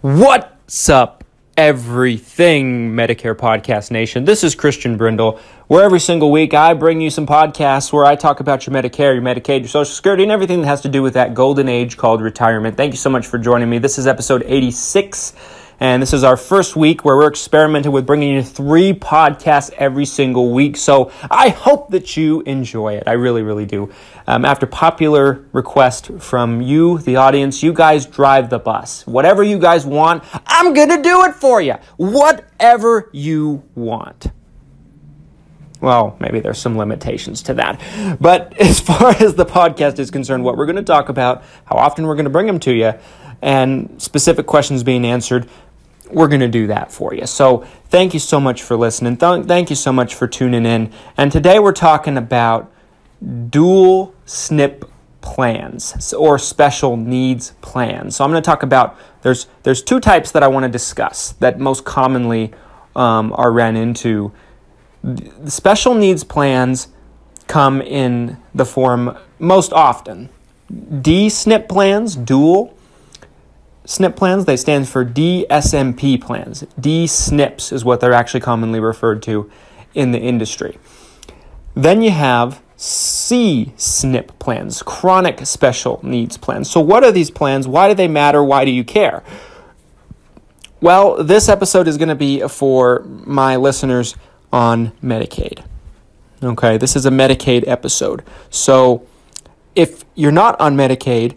What's up, Everything Medicare Podcast Nation? This is Christian Brindle, where every single week I bring you some podcasts where I talk about your Medicare, your Medicaid, your Social Security, and everything that has to do with that golden age called retirement. Thank you so much for joining me. This is episode 86, and this is our first week where we're experimenting with bringing you 3 podcasts every single week, so I hope that you enjoy it. I really, really do. After popular request from you, the audience, you guys drive the bus. Whatever you guys want, I'm going to do it for you. Whatever you want. Well, maybe there's some limitations to that. But as far as the podcast is concerned, what we're going to talk about, how often we're going to bring them to you, and specific questions being answered, we're going to do that for you. So thank you so much for listening. Thank you so much for tuning in. And today we're talking about dual SNP plans or special needs plans. So I'm going to talk about, there's 2 types that I want to discuss that most commonly are ran into. The special needs plans come in the form most often. D-SNP plans, dual SNP plans, they stand for DSMP plans. D-SNPs is what they're actually commonly referred to in the industry. Then you have C-SNP plans, chronic special needs plans. So what are these plans? Why do they matter? Why do you care? Well, this episode is going to be for my listeners on Medicaid. Okay, this is a Medicaid episode. So if you're not on Medicaid,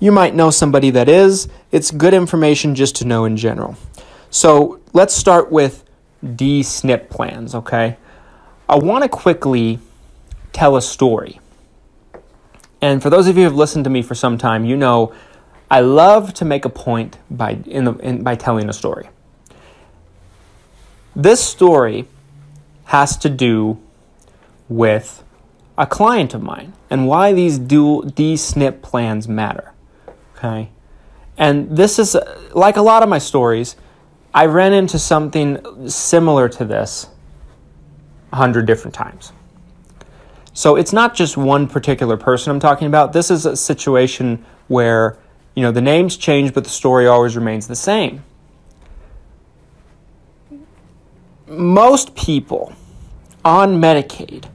you might know somebody that is. It's good information just to know in general. So let's start with D-SNP plans, okay? I want to quickly tell a story. And for those of you who have listened to me for some time, you know I love to make a point by telling a story. This story has to do with a client of mine and why these dual D-SNP plans matter. Okay, and this is, like a lot of my stories, I ran into something similar to this 100 different times. So it's not just one particular person I'm talking about. This is a situation where, you know, the names change, but the story always remains the same. Most people on Medicaid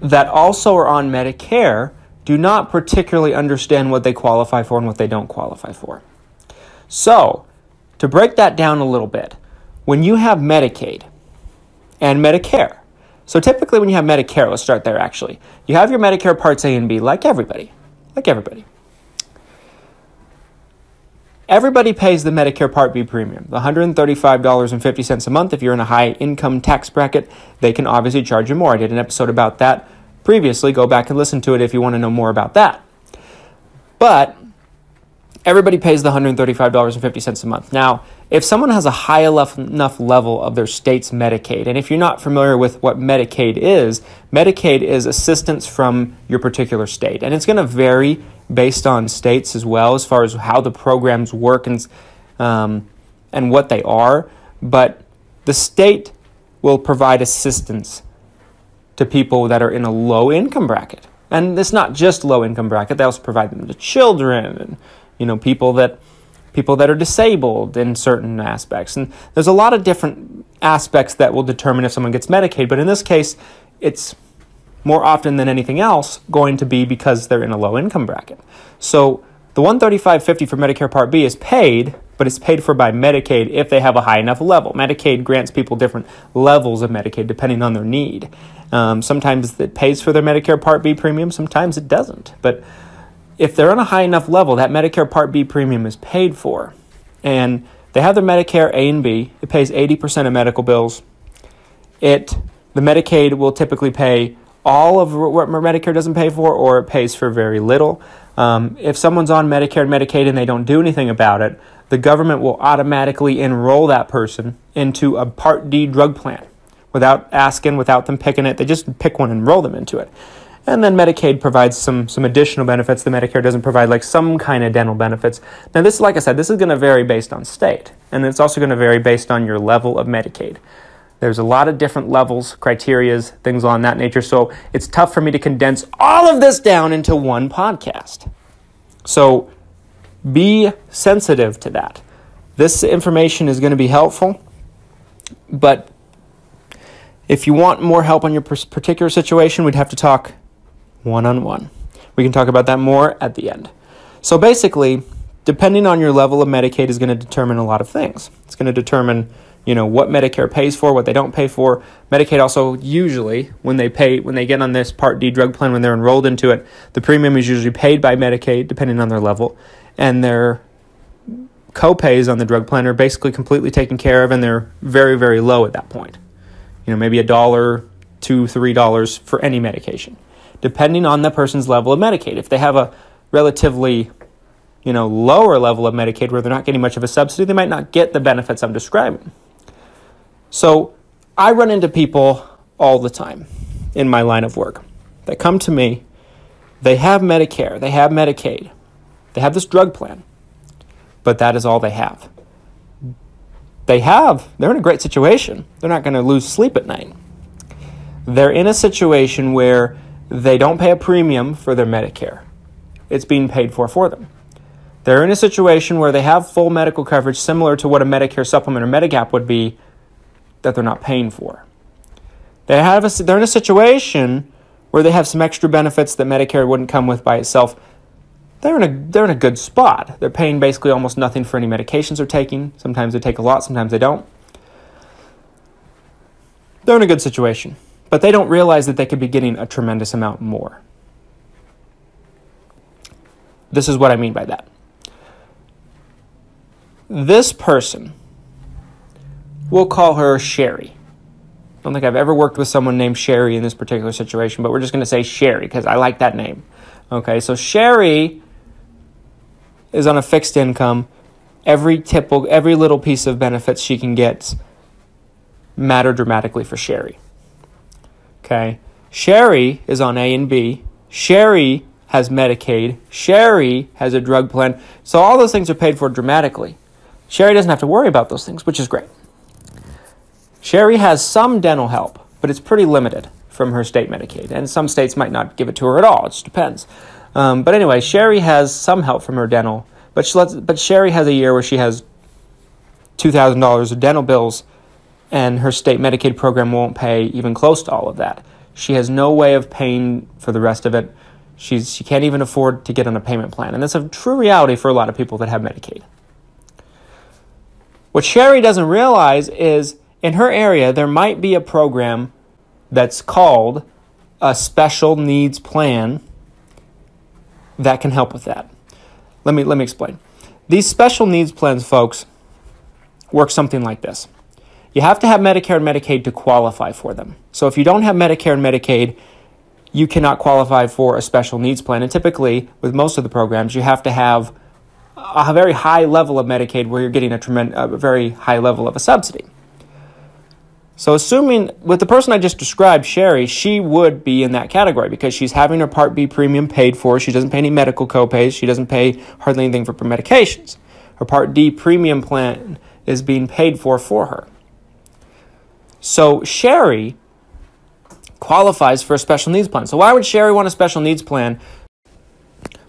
that also are on Medicare do not particularly understand what they qualify for and what they don't qualify for. So, to break that down a little bit, when you have Medicaid and Medicare, so typically when you have Medicare, let's start there actually, you have your Medicare Parts A and B like everybody. Everybody pays the Medicare Part B premium, the $135.50 a month. If you're in a high income tax bracket, they can obviously charge you more. I did an episode about that previously. Go back and listen to it if you want to know more about that. But everybody pays the $135.50 a month. Now, if someone has a high enough level of their state's Medicaid, and if you're not familiar with what Medicaid is assistance from your particular state. And it's going to vary based on states as well as far as how the programs work and what they are. But the state will provide assistance to people that are in a low income bracket. And it's not just low income bracket. They also provide them to children and, you know, people that are disabled in certain aspects. And there's a lot of different aspects that will determine if someone gets Medicaid. But in this case, it's more often than anything else going to be because they're in a low income bracket. So the $135.50 for Medicare Part B is paid, but it's paid for by Medicaid if they have a high enough level. Medicaid grants people different levels of Medicaid depending on their need. Sometimes it pays for their Medicare Part B premium. Sometimes it doesn't. But if they're on a high enough level, that Medicare Part B premium is paid for. And they have their Medicare A and B. It pays 80% of medical bills. The Medicaid will typically pay all of what Medicare doesn't pay for, or it pays for very little. If someone's on Medicare and Medicaid and they don't do anything about it, the government will automatically enroll that person into a Part D drug plan without asking, without them picking it. They just pick one and enroll them into it. And then Medicaid provides some additional benefits. The Medicare doesn't provide, like some kind of dental benefits. Now, this, like I said, this is going to vary based on state. And it's also going to vary based on your level of Medicaid. There's a lot of different levels, criterias, things on that nature. So it's tough for me to condense all of this down into one podcast. So Be sensitive to that. This information is going to be helpful, but if you want more help on your particular situation, we'd have to talk one-on-one. We can talk about that more at the end. So basically, depending on your level of Medicaid is going to determine a lot of things. It's going to determine, what Medicare pays for, what they don't pay for. Medicaid also usually, when they get on this Part D drug plan, when they're enrolled into it, the premium is usually paid by Medicaid, depending on their level, and their co-pays on the drug plan are basically completely taken care of, and they're very, very low at that point. Maybe $1, $2, $3 for any medication, depending on the person's level of Medicaid. If they have a relatively, lower level of Medicaid where they're not getting much of a subsidy, they might not get the benefits I'm describing. So I run into people all the time in my line of work that come to me. They have Medicare, they have Medicaid, they have this drug plan, but that is all they have. They're in a great situation. They're not going to lose sleep at night. They're in a situation where they don't pay a premium for their Medicare. It's being paid for them. They're in a situation where they have full medical coverage similar to what a Medicare supplement or Medigap would be that they're not paying for. They're in a situation where they have some extra benefits that Medicare wouldn't come with by itself. They're in a good spot. They're paying basically almost nothing for any medications they're taking. Sometimes they take a lot, sometimes they don't. They're in a good situation, but they don't realize that they could be getting a tremendous amount more. This is what I mean by that. This person, we'll call her Sherry. I don't think I've ever worked with someone named Sherry in this particular situation, but we're just going to say Sherry because I like that name. Okay, so Sherry is on a fixed income. Every little piece of benefits she can get matter dramatically for Sherry. Okay, Sherry is on A and B. Sherry has Medicaid. Sherry has a drug plan. So all those things are paid for dramatically. Sherry doesn't have to worry about those things, which is great. Sherry has some dental help, but it's pretty limited from her state Medicaid, and some states might not give it to her at all. It just depends. But anyway, Sherry has some help from her dental, but Sherry has a year where she has $2,000 of dental bills, and her state Medicaid program won't pay even close to all of that. She has no way of paying for the rest of it. She can't even afford to get on a payment plan, and that's a true reality for a lot of people that have Medicaid. What Sherry doesn't realize is in her area there might be a program that's called a special needs plan that can help with that. Let me explain. These special needs plans, folks, work something like this. You have to have Medicare and Medicaid to qualify for them. So if you don't have Medicare and Medicaid, you cannot qualify for a special needs plan. And typically, with most of the programs, you have to have a very high level of Medicaid where you're getting a very high level of a subsidy. So assuming with the person I just described, Sherry, she would be in that category because she's having her Part B premium paid for. She doesn't pay any medical copays. She doesn't pay hardly anything for medications. Her Part D premium plan is being paid for her. So Sherry qualifies for a special needs plan. So why would Sherry want a special needs plan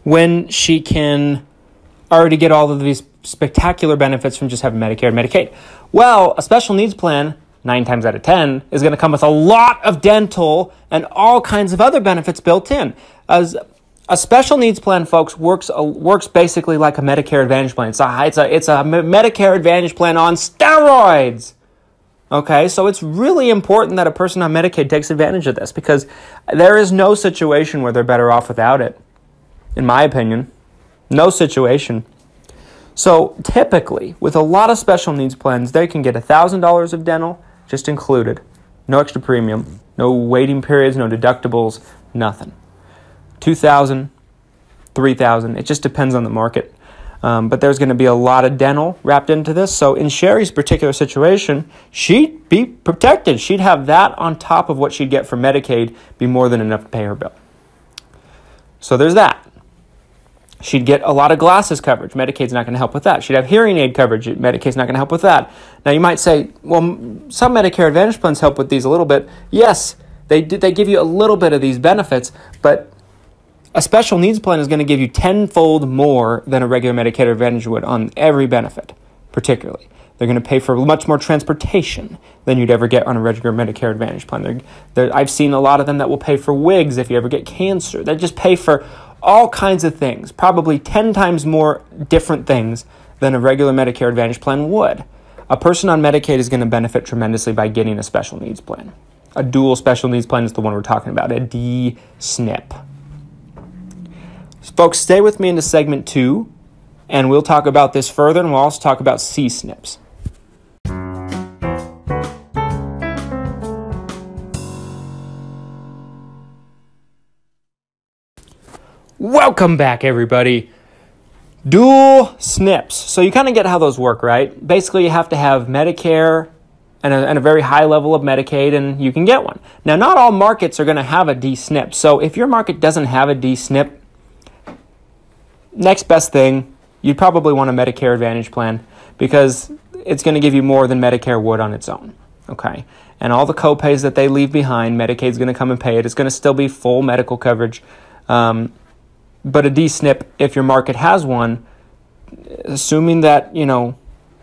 when she can already get all of these spectacular benefits from just having Medicare and Medicaid? Well, a special needs plan 9 times out of 10 is going to come with a lot of dental and all kinds of other benefits built in. As a special needs plan, folks, works basically like a Medicare Advantage plan. It's a Medicare Advantage plan on steroids. Okay, so it's really important that a person on Medicaid takes advantage of this because there is no situation where they're better off without it, in my opinion. No situation. So typically, with a lot of special needs plans, they can get $1,000 of dental just included. No extra premium, no waiting periods, no deductibles, nothing. $2,000, $3,000, it just depends on the market. But there's going to be a lot of dental wrapped into this. So in Sherry's particular situation, she'd be protected. She'd have that on top of what she'd get from Medicaid, be more than enough to pay her bill. So there's that. She'd get a lot of glasses coverage. Medicaid's not going to help with that. She'd have hearing aid coverage. Medicaid's not going to help with that. Now, you might say, well, some Medicare Advantage plans help with these a little bit. Yes, they give you a little bit of these benefits, but A special needs plan is going to give you tenfold more than a regular Medicare Advantage would on every benefit, particularly. They're going to pay for much more transportation than you'd ever get on a regular Medicare Advantage plan. I've seen a lot of them that will pay for wigs if you ever get cancer. They just pay for all kinds of things, probably 10 times more different things than a regular Medicare Advantage plan would. A person on Medicaid is going to benefit tremendously by getting a special needs plan. A dual special needs plan is the one we're talking about, a D-SNP. So folks, stay with me into segment 2, and we'll talk about this further, and we'll also talk about C-SNPs. Welcome back, everybody. Dual SNPs. So you kind of get how those work, right? Basically, you have to have Medicare and a very high level of Medicaid, and you can get one. Now, not all markets are going to have a D-SNP. So if your market doesn't have a D-SNP, next best thing, you'd probably want a Medicare Advantage plan because it's going to give you more than Medicare would on its own, okay? And all the copays that they leave behind, Medicaid's going to come and pay it. It's going to still be full medical coverage, but a D-SNP, if your market has one, assuming that, you know,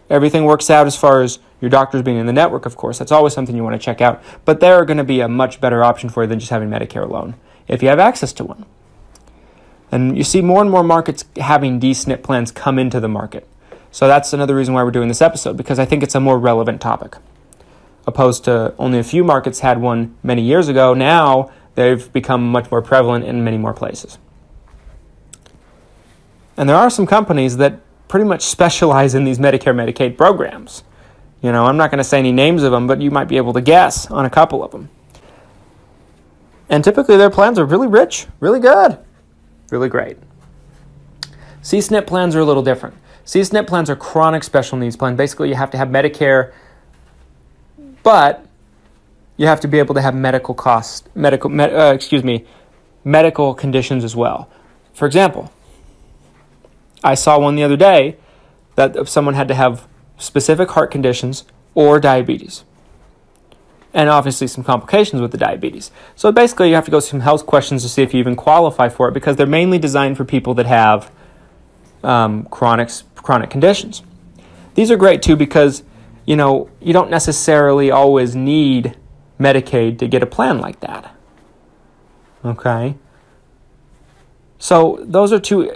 everything works out as far as your doctors being in the network, of course, that's always something you want to check out. But they're going to be a much better option for you than just having Medicare alone if you have access to one. And you see more and more markets having D-SNP plans come into the market. So that's another reason why we're doing this episode, because I think it's a more relevant topic. Opposed to only a few markets had one many years ago, now they've become much more prevalent in many more places. And there are some companies that pretty much specialize in these Medicare, Medicaid programs. You know, I'm not going to say any names of them, but you might be able to guess on a couple of them. And typically their plans are really rich, really good, really great. C-SNP plans are a little different. C-SNP plans are chronic special needs plans. Basically, you have to have Medicare, but you have to be able to have medical conditions as well. For example, I saw one the other day that someone had to have specific heart conditions or diabetes, and obviously some complications with the diabetes. So basically, you have to go through some health questions to see if you even qualify for it, because they're mainly designed for people that have chronic conditions. These are great too because, you know, you don't necessarily always need Medicaid to get a plan like that. Okay. So those are two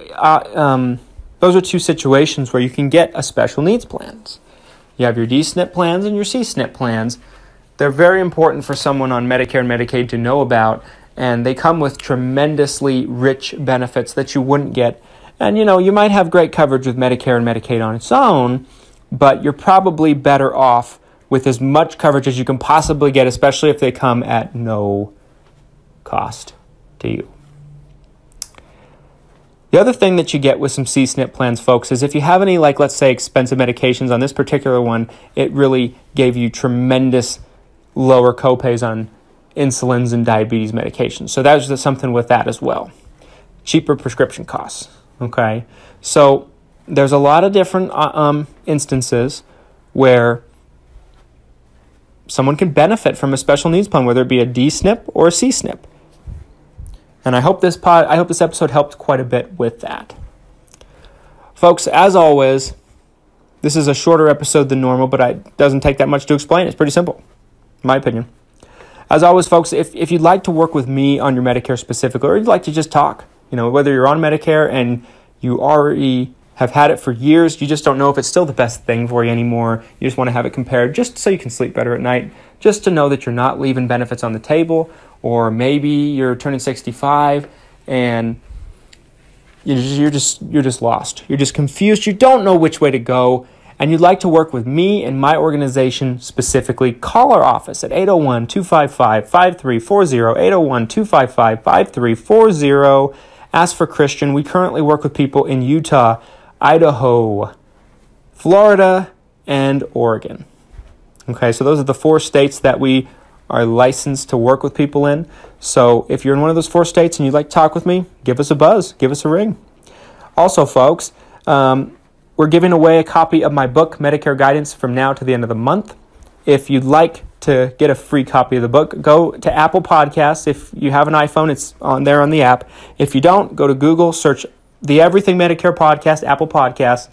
situations where you can get a special needs plans. You have your D-SNP plans and your C-SNP plans. They're very important for someone on Medicare and Medicaid to know about, and they come with tremendously rich benefits that you wouldn't get. And, you know, you might have great coverage with Medicare and Medicaid on its own, but you're probably better off with as much coverage as you can possibly get, especially if they come at no cost to you. The other thing that you get with some C-SNP plans, folks, is if you have any, like, let's say, expensive medications. On this particular one, it really gave you tremendous lower copays on insulins and diabetes medications. So that's just something with that as well. Cheaper prescription costs, okay? So there's a lot of different instances where someone can benefit from a special needs plan, whether it be a D-SNP or a C-SNP. And I hope this episode helped quite a bit with that. Folks, as always, this is a shorter episode than normal, but it doesn't take that much to explain. It's pretty simple, in my opinion. As always, folks, if you'd like to work with me on your Medicare specifically, or you'd like to just talk, you know, whether you're on Medicare and you already have had it for years, you just don't know if it's still the best thing for you anymore, you just want to have it compared just so you can sleep better at night, just to know that you're not leaving benefits on the table. Or maybe you're turning 65 and you're just lost. You're just confused. You don't know which way to go, and you'd like to work with me and my organization specifically. Call our office at 801-255-5340, 801-255-5340. Ask for Christian. We currently work with people in Utah, Idaho, Florida, and Oregon. Okay, so those are the 4 states that we are licensed to work with people in. So if you're in one of those 4 states and you'd like to talk with me, give us a buzz, give us a ring. Also, folks, we're giving away a copy of my book, Medicare Guidance, from now to the end of the month. If you'd like to get a free copy of the book, go to Apple Podcasts. If you have an iPhone, it's on there on the app. If you don't, go to Google, search the Everything Medicare Podcast, Apple Podcasts.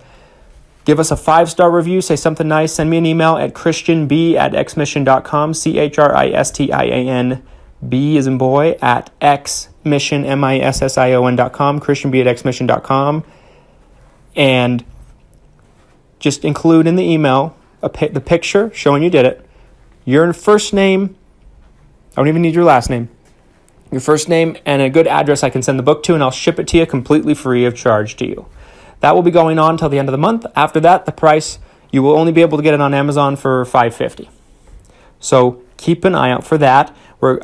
Give us a 5-star review. Say something nice. Send me an email at christianb@xmission.com, christianb as in boy, at xmission, mission.com, christianb@xmission.com. And just include in the email the picture showing you did it, your first name. I don't even need your last name. Your first name and a good address I can send the book to, and I'll ship it to you completely free of charge to you. That will be going on till the end of the month. After that, the price, you will only be able to get it on Amazon for $5.50. So keep an eye out for that.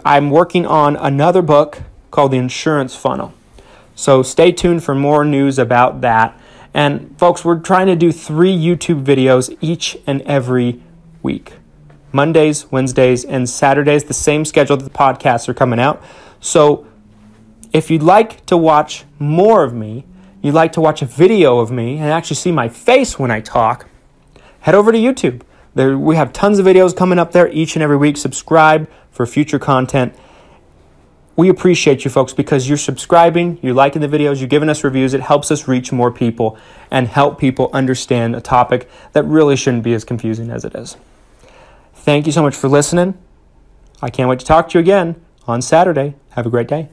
I'm working on another book called The Insurance Funnel. So stay tuned for more news about that. And folks, we're trying to do 3 YouTube videos each and every week. Mondays, Wednesdays, and Saturdays, the same schedule that the podcasts are coming out. So if you'd like to watch more of me, you'd like to watch a video of me and actually see my face when I talk, head over to YouTube. There, we have tons of videos coming up there each and every week. Subscribe for future content. We appreciate you folks because you're subscribing, you're liking the videos, you're giving us reviews. It helps us reach more people and help people understand a topic that really shouldn't be as confusing as it is. Thank you so much for listening. I can't wait to talk to you again on Saturday. Have a great day.